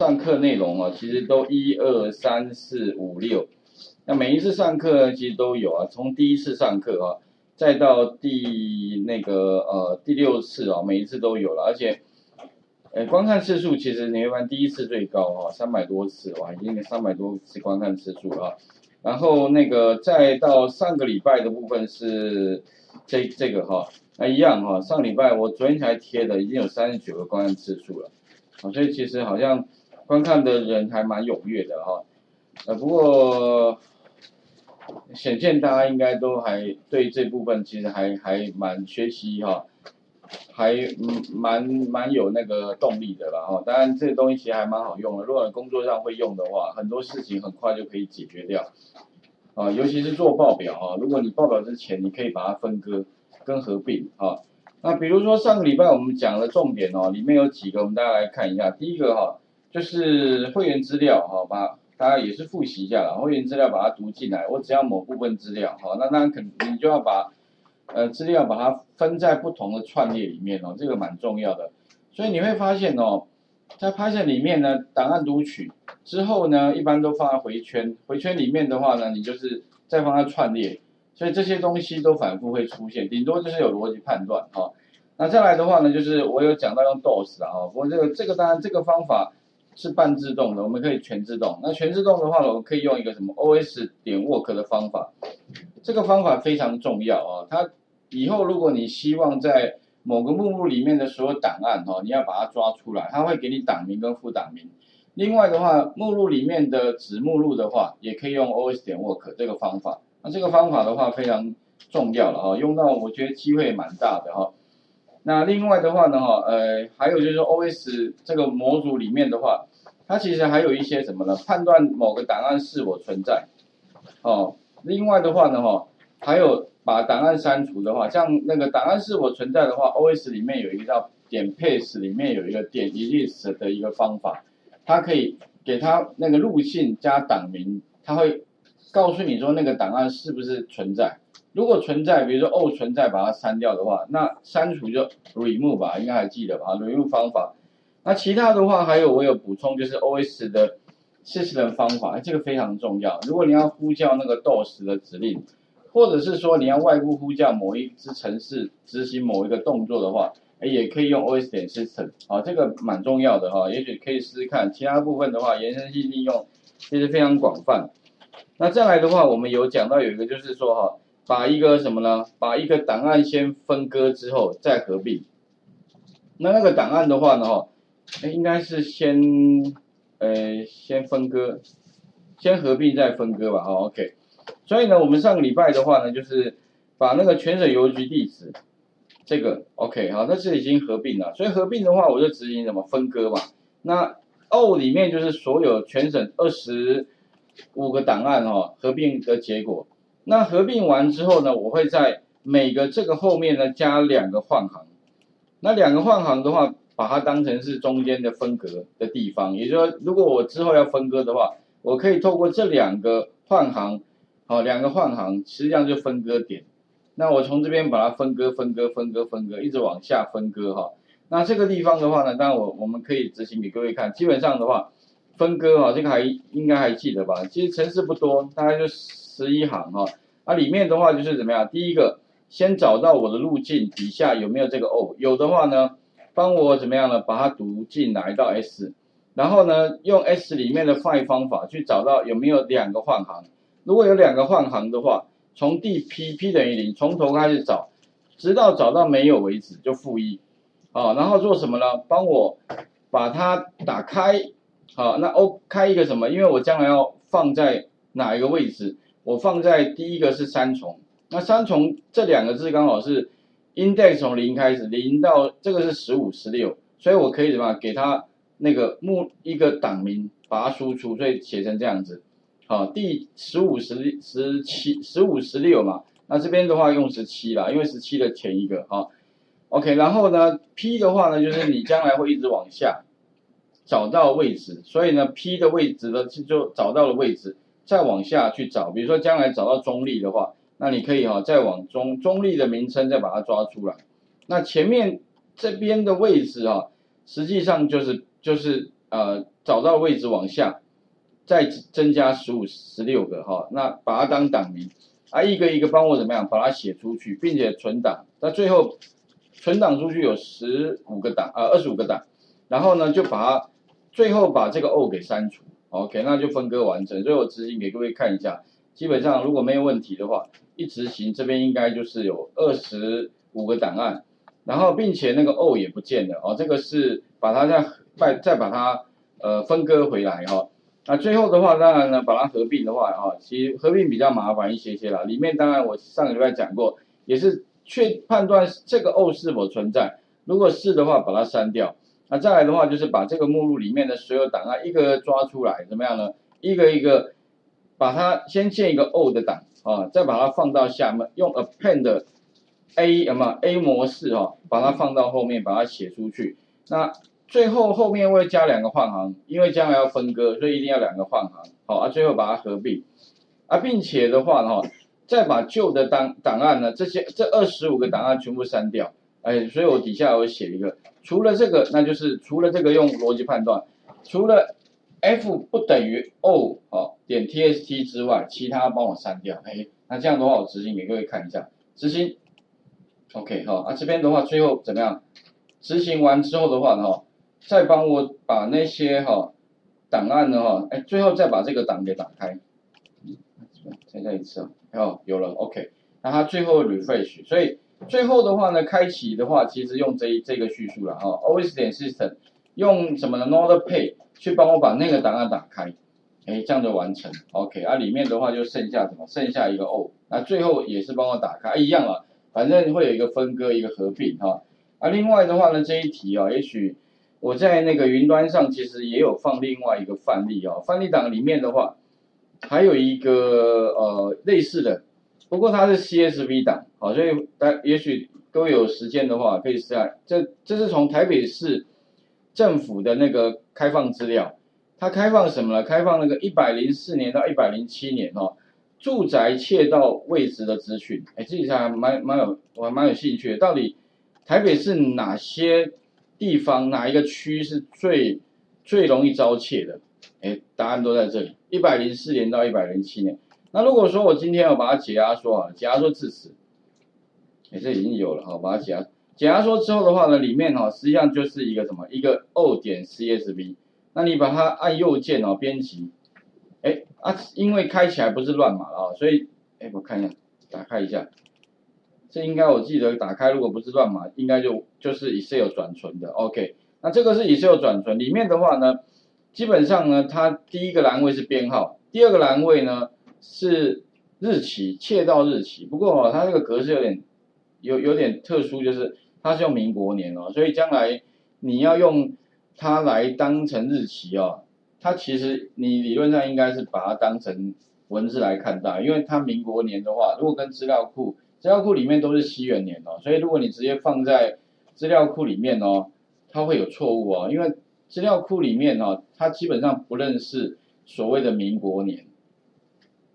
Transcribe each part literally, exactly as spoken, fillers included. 上课内容啊，其实都一二三四五六，那每一次上课其实都有啊，从第一次上课啊，再到第那个呃第六次啊，每一次都有了，而且，呃，观看次数其实你会发现第一次最高啊，三百多次哇，已经三百多次观看次数啊，然后那个再到上个礼拜的部分是这这个哈、啊，那一样哈、啊，上礼拜我昨天才贴的，已经有三十九个观看次数了，啊，所以其实好像。 观看的人还蛮踊跃的哈、啊，呃，不过显见大家应该都还对这部分其实还还蛮学习哈、啊，还蛮蛮有那个动力的啦哈、啊。当然这个东西其实还蛮好用的，如果工作上会用的话，很多事情很快就可以解决掉。啊，尤其是做报表啊，如果你报表之前你可以把它分割跟合并啊。那比如说上个礼拜我们讲的重点哦、啊，里面有几个我们大家来看一下。第一个哈、啊。 就是会员资料哈，把大家也是复习一下啦。会员资料把它读进来，我只要某部分资料哈，那当然肯你就要把呃资料把它分在不同的串列里面哦，这个蛮重要的。所以你会发现哦，在 Python 里面呢，档案读取之后呢，一般都放在回圈，回圈里面的话呢，你就是再放在串列，所以这些东西都反复会出现，顶多就是有逻辑判断哈、哦。那再来的话呢，就是我有讲到用 D O S 啦哈，不过这个这个当然这个方法。 是半自动的，我们可以全自动。那全自动的话呢，我可以用一个什么 O S 点 work 的方法，这个方法非常重要啊。它以后如果你希望在某个目录里面的所有档案哈、哦，你要把它抓出来，它会给你档名跟副档名。另外的话，目录里面的子目录的话，也可以用 O S 点 work 这个方法。那这个方法的话非常重要了哈、哦，用到我觉得机会蛮大的哈、哦。 那另外的话呢，哈，呃，还有就是 O S 这个模组里面的话，它其实还有一些什么呢？判断某个档案是否存在，哦，另外的话呢，哈，还有把档案删除的话，像那个档案是否存在的话 ，O S 里面有一个叫点 paste 里面有一个点 delete 的一个方法，它可以给它那个路径加档名，它会告诉你说那个档案是不是存在。 如果存在，比如说哦存在，把它删掉的话，那删除就 remove 吧，应该还记得吧 ？remove 方法。那其他的话还有我有补充，就是 O S 的 system 方法，这个非常重要。如果你要呼叫那个 D O S 的指令，或者是说你要外部呼叫某一支程式执行某一个动作的话，也可以用 O S 点 system 啊，这个蛮重要的哈、啊，也许可以试试看。其他部分的话，延伸性利用其实非常广泛。那再来的话，我们有讲到有一个就是说哈、啊。 把一个什么呢？把一个档案先分割之后再合并。那那个档案的话呢，哈，应该是先，呃，先分割，先合并再分割吧，哈 ，OK。所以呢，我们上个礼拜的话呢，就是把那个全省邮局地址，这个 OK， 好，那是已经合并了。所以合并的话，我就执行什么分割嘛。那 O 里面就是所有全省二十五个档案哈合并的结果。 那合并完之后呢，我会在每个这个后面呢加两个换行，那两个换行的话，把它当成是中间的分隔的地方，也就是说，如果我之后要分割的话，我可以透过这两个换行，好、哦，两个换行实际上就分割点。那我从这边把它分割、分割、分割、分割，一直往下分割哈、哦。那这个地方的话呢，当然我我们可以执行给各位看，基本上的话，分割哈、哦，这个还应该还记得吧？其实程式不多，大概就。 十一行哈、哦，那、啊、里面的话就是怎么样？第一个，先找到我的路径底下有没有这个 O， 有的话呢，帮我怎么样呢？把它读进来到 S， 然后呢，用 S 里面的 find 方法去找到有没有两个换行。如果有两个换行的话，从第 P P 等于零，从头开始找，直到找到没有为止，就负一。好、哦，然后做什么呢？帮我把它打开。好、哦，那 O 开一个什么？因为我将来要放在哪一个位置？ 我放在第一个是三重，那三重这两个字刚好是 index 从零开始，零到这个是十五、十六，所以我可以怎么样给它那个目一个档名，把它输出，所以写成这样子。好，第十五、十、十七、十五、十六嘛，那这边的话用十七啦，因为十七的前一个啊。OK， 然后呢 P 的话呢，就是你将来会一直往下找到位置，所以呢 P 的位置呢就找到了位置。 再往下去找，比如说将来找到中立的话，那你可以哈、哦、再往中中立的名称再把它抓出来。那前面这边的位置哈、啊，实际上就是就是呃找到位置往下，再增加十五、十六个哈，那把它当档名啊，一个一个帮我怎么样把它写出去，并且存档。那最后存档出去有十五个档啊， 二十五个档，然后呢就把它最后把这个 O 给删除。OK， 那就分割完成。所以我执行给各位看一下，基本上如果没有问题的话，一执行这边应该就是有二十五个档案，然后并且那个 O 也不见了哦，这个是把它再再再把它。 呃，分割回来哈、哦，那最后的话，当然呢，把它合并的话啊、哦，其实合并比较麻烦一些些啦。里面当然我上个礼拜讲过，也是确判断这个 O 是否存在，如果是的话，把它删掉。那再来的话，就是把这个目录里面的所有档案一个抓出来，怎么样呢？一个一个把它先建一个 O 的档啊、哦，再把它放到下面，用 append A 什么 A 模式哦，把它放到后面，把它写出去。那 最后后面会加两个换行，因为将来要分割，所以一定要两个换行。好啊，最后把它合并啊，并且的话哈、哦，再把旧的档档案呢，这些这二十五个档案全部删掉。哎，所以我底下我写一个，除了这个，那就是除了这个用逻辑判断，除了 f 不等于 o 哦点 txt 之外，其他帮我删掉。哎，那这样的话我执行给各位看一下，执行 OK 哈、哦、啊，这边的话最后怎么样？执行完之后的话哈、哦。 再帮我把那些哈、哦、档案呢哈，哎，最后再把这个档给打开，再再一次啊，哦，有了 ，OK， 那它最后 refresh， 所以最后的话呢，开启的话其实用这这个叙述了哈、哦、，always 点 system 用什么呢 notepad 去帮我把那个档案打开，哎，这样就完成 ，OK， 啊，里面的话就剩下什么？剩下一个 O， 那最后也是帮我打开，啊、一样了，反正会有一个分割，一个合并哈、哦，啊，另外的话呢，这一题啊、哦，也许 我在那个云端上其实也有放另外一个范例哦，范例档里面的话，还有一个呃类似的，不过它是 C S V 档，好、哦，所以大也许各位有时间的话可以试下。这这是从台北市政府的那个开放资料，它开放什么呢？开放那个一百零四年到一百零七年哦，住宅窃盗位置的资讯。哎，这一下还蛮蛮有，我还蛮有兴趣的，到底台北市哪些 地方哪一个区是最最容易遭窃的？哎，答案都在这里。一百零四年到一百零七年。那如果说我今天要把它解压缩啊，解压缩至此，哎，这已经有了哈，把它解压解压缩之后的话呢，里面哈、哦、实际上就是一个什么一个 O 点 C S V。那你把它按右键哦编辑，哎啊，因为开起来不是乱码了啊、哦，所以哎我看一下，打开一下。 这应该我记得打开，如果不是乱码，应该就就是 Excel 转存的。OK， 那这个是 Excel 转存里面的话呢，基本上呢，它第一个栏位是编号，第二个栏位呢是日期，窃盗日期。不过哦，它这个格式有点有有点特殊，就是它是用民国年哦，所以将来你要用它来当成日期哦，它其实你理论上应该是把它当成文字来看待，因为它民国年的话，如果跟资料库 资料库里面都是西元年哦，所以如果你直接放在资料库里面哦，它会有错误哦，因为资料库里面哦，它基本上不认识所谓的民国年。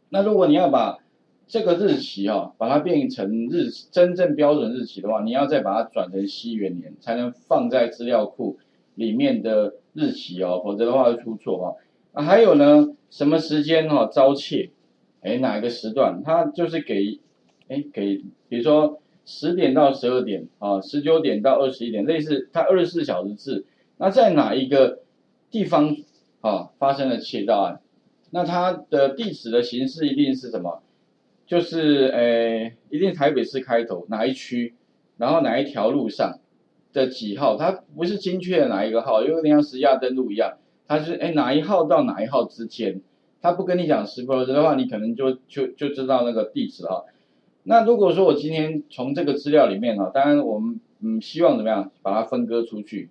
那如果你要把这个日期哦，把它变成日真正标准日期的话，你要再把它转成西元年，才能放在资料库里面的日期哦，否则的话会出错哦。啊，还有呢，什么时间哦遭窃？哎，哪一个时段？它就是给 哎，给比如说十点到十二点啊，十九点到二十一点，类似它二十四小时制。那在哪一个地方啊发生了窃盗案？那它的地址的形式一定是什么？就是诶，一定台北市开头哪一区，然后哪一条路上的几号？它不是精确的哪一个号，因为你像实价登录一样，它是哎哪一号到哪一号之间，它不跟你讲十分的话，你可能就就就知道那个地址啊。 那如果说我今天从这个资料里面啊，当然我们嗯希望怎么样把它分割出去，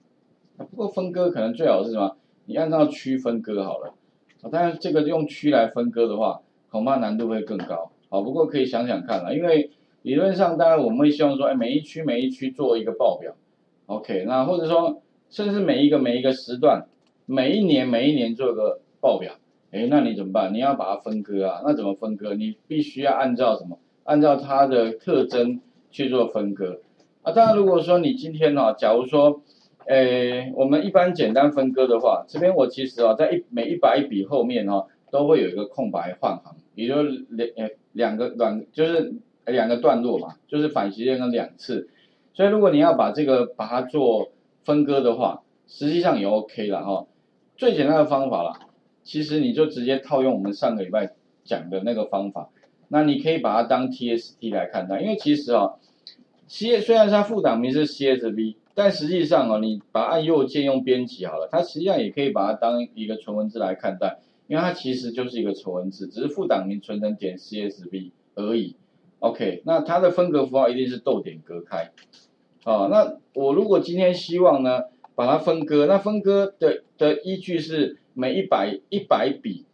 不过分割可能最好是什么？你按照区分割好了，啊，当然这个用区来分割的话，恐怕难度会更高。好，不过可以想想看啦，因为理论上当然我们会希望说，哎，每一区每一区做一个报表 ，OK， 那或者说甚至每一个每一个时段，每一年每一年做个报表，哎，那你怎么办？你要把它分割啊，那怎么分割？你必须要按照什么？ 按照它的特征去做分割啊，当然如果说你今天呢、啊，假如说，诶，我们一般简单分割的话，这边我其实啊，在一每一百一笔后面哈、啊，都会有一个空白换行，也就两诶两个段，就是两个段落嘛，就是反斜线跟两次。所以如果你要把这个把它做分割的话，实际上也 OK 了哈、哦。最简单的方法啦，其实你就直接套用我们上个礼拜讲的那个方法，那你可以把它当 T S T 来看待，因为其实啊 ，C 虽然它副档名是 C S V。 但实际上哦，你把按右键用编辑好了，它实际上也可以把它当一个纯文字来看待，因为它其实就是一个纯文字，只是副档名存成点 C S V 而已。OK， 那它的分隔符号一定是逗点隔开。哦，那我如果今天希望呢，把它分割，那分割的的依据是每一百一百笔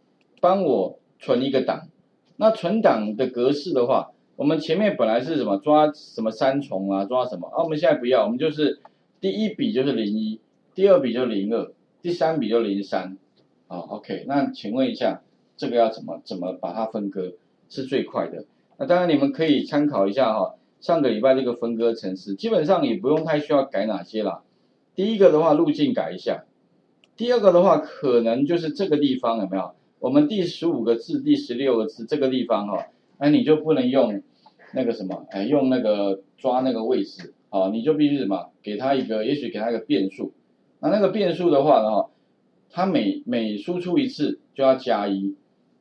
帮我存一个档。那存档的格式的话，我们前面本来是什么抓什么三重啊，抓什么啊，我们现在不要，我们就是。 第一笔就是 零一， 第二笔就 零二， 第三笔就 零三， 好 ，OK， 那请问一下，这个要怎么怎么把它分割是最快的？那当然你们可以参考一下哈，上个礼拜这个分割程式，基本上也不用太需要改哪些啦。第一个的话路径改一下，第二个的话可能就是这个地方有没有？我们第十五个字、第十六个字这个地方哈，那你就不能用那个什么，哎，用那个抓那个位置。 哦，你就必须什么？给它一个，也许给它一个变数。那那个变数的话呢，哈，它每每输出一次就要加一，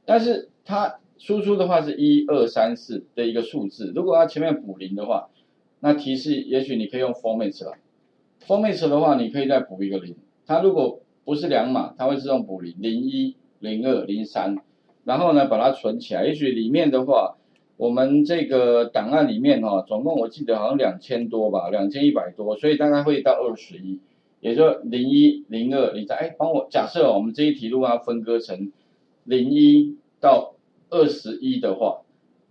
但是它输出的话是一二三四的一个数字。如果它前面补零的话，那提示也许你可以用 format 啦 ，format 的话你可以再补一个零。它如果不是两码，它会自动补零，零一、零二、零三，然后呢把它存起来。也许里面的话。 我们这个档案里面哈、哦，总共我记得好像两千多吧，两千一百多，所以大概会到二十一，也就零一、零二、零三，哎，帮我假设、哦、我们这一题如果要分割成零一到二十一的话，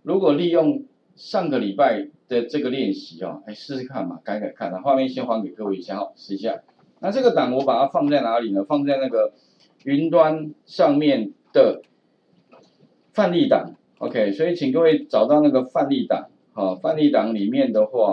如果利用上个礼拜的这个练习啊、哦，哎，试试看嘛，改改看啊，画面先还给各位一下哈，试一下。那这个档我把它放在哪里呢？放在那个云端上面的范例档。 OK， 所以请各位找到那个范例档，好，范例档里面的话，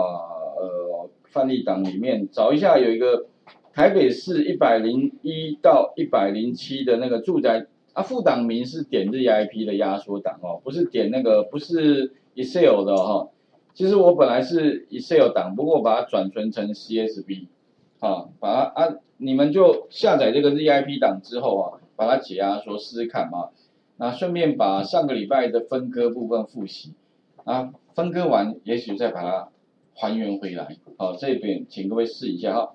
呃，范例档里面找一下有一个台北市一零一到一零七的那个住宅啊，副档名是点 zip 的压缩档哦，不是点那个不是 Excel 的哈、哦。其实我本来是 Excel 档，不过我把它转存成 C S V， 啊，把它啊，你们就下载这个 zip 档之后啊，把它解压缩试试看嘛。 那、啊、顺便把上个礼拜的分割部分复习，啊，分割完也许再把它还原回来，好、哦，这边请各位试一下哈。